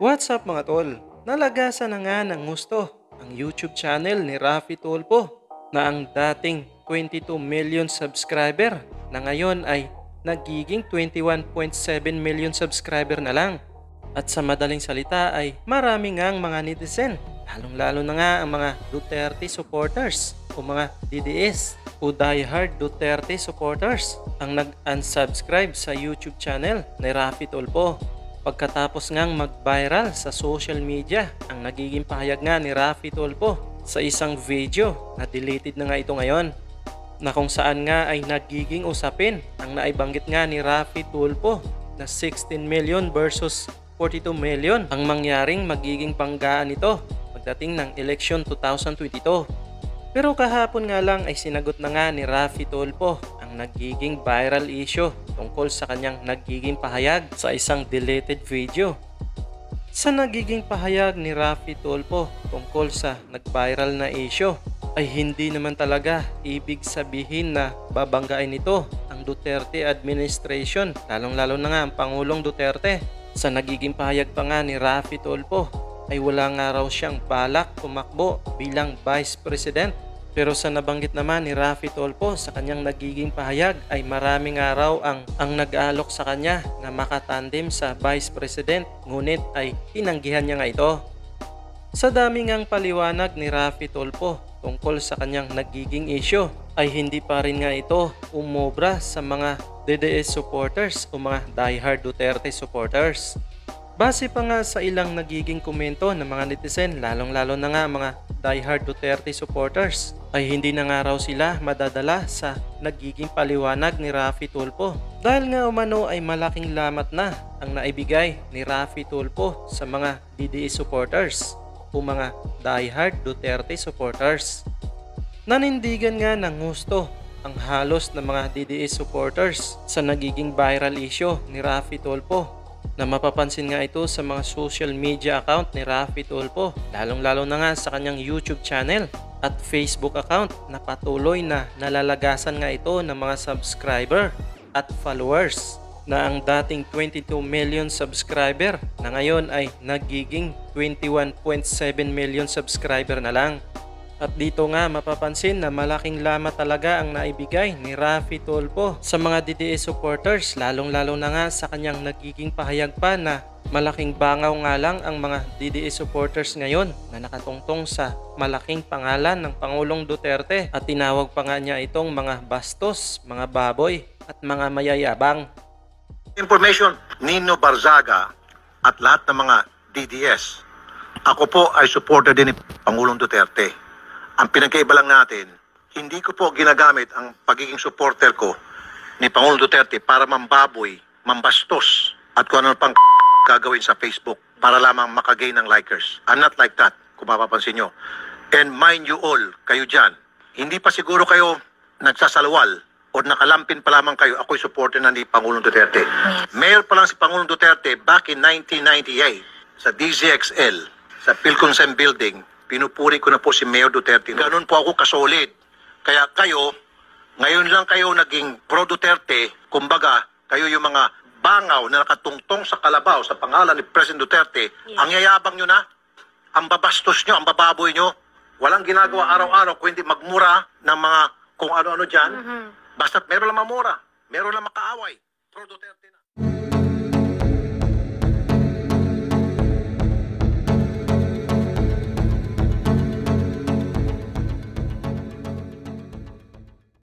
What's up mga tol? Nalagasan na nga ng gusto ang YouTube channel ni Raffy Tulfo na ang dating 22 million subscriber na ngayon ay nagiging 21.7 million subscriber na lang. At sa madaling salita ay marami nga ang mga netizen, lalong-lalo na nga ang mga Duterte supporters o mga DDS o diehard Duterte supporters ang nag-unsubscribe sa YouTube channel ni Raffy Tulfo. Pagkatapos ngang mag-viral sa social media ang nagiging pahayag nga ni Raffy Tulfo sa isang video na deleted na nga ito ngayon, na kung saan nga ay nagiging usapin ang naibanggit nga ni Raffy Tulfo na 16 million versus 42 million ang mangyaring magiging banggaan nito pagdating ng election 2022. Pero kahapon nga lang ay sinagot na nga ni Raffy Tulfo ang nagiging viral issue tungkol sa kanyang nagiging pahayag sa isang deleted video. Sa nagiging pahayag ni Raffy Tulfo tungkol sa nag-viral na issue ay hindi naman talaga ibig sabihin na babanggain nito ang Duterte administration, lalong-lalo na nga ang Pangulong Duterte. Sa nagiging pahayag pa nga ni Raffy Tulfo ay wala nga raw siyang balak tumakbo bilang Vice President. Pero sa nabanggit naman ni Raffy Tulfo sa kanyang nagiging pahayag ay maraming araw ang nag-aalok sa kanya na makatandem sa Vice President, ngunit ay tinanggihan niya nga ito. Sa daming ang paliwanag ni Raffy Tulfo tungkol sa kanyang nagiging issue ay hindi pa rin nga ito umobra sa mga DDS supporters o mga diehard Duterte supporters. Base pa nga sa ilang nagiging komento ng mga netizen, lalong-lalo na nga mga diehard Duterte supporters, ay hindi na nga raw sila madadala sa nagiging paliwanag ni Raffy Tulfo. Dahil nga umano ay malaking lamat na ang naibigay ni Raffy Tulfo sa mga DDS supporters o mga diehard Duterte supporters. Nanindigan nga ng gusto ang halos ng mga DDS supporters sa nagiging viral issue ni Raffy Tulfo, na mapapansin nga ito sa mga social media account ni Raffy Tulfo, lalong-lalo na nga sa kanyang YouTube channel at Facebook account na patuloy na nalalagasan nga ito ng mga subscriber at followers, na ang dating 22 million subscriber na ngayon ay nagiging 21.7 million subscriber na lang. At dito nga mapapansin na malaking lamat talaga ang naibigay ni Raffy Tulfo sa mga DDS supporters, lalong-lalo na nga sa kanyang nagiging pahayag pa na malaking bangaw nga lang ang mga DDS supporters ngayon na nakatungtong sa malaking pangalan ng Pangulong Duterte, at tinawag pa nga niya itong mga bastos, mga baboy at mga mayayabang. Information, Nino Barzaga at lahat ng mga DDS. Ako po ay supporter din ni Pangulong Duterte. Ang pinagkaiba lang natin, hindi ko po ginagamit ang pagiging supporter ko ni Pangulong Duterte para mambaboy, mambastos, at kung ano pang gagawin sa Facebook para lamang makagain ng likers. I'm not like that, kung mapapansin nyo. And mind you all, kayo dyan, hindi pa siguro kayo nagsasalawal o nakalampin pa lamang kayo, ako'y supporter na ni Pangulong Duterte. Mayor pa lang si Pangulong Duterte back in 1998 sa DZXL, sa Pilkonsen Building. Pinupuri ko na po si Mayor Duterte. Ganun po ako kasolid. Kaya kayo, ngayon lang kayo naging pro-Duterte. Kumbaga, kayo yung mga bangaw na nakatungtong sa kalabaw sa pangalan ni President Duterte. Yeah. Ang yayabang nyo na, ang babastos nyo, ang bababoy nyo. Walang ginagawa araw-araw kundi magmura ng mga kung ano-ano dyan. Basta't meron lang mamura, meron lang makaaway. Pro-Duterte na.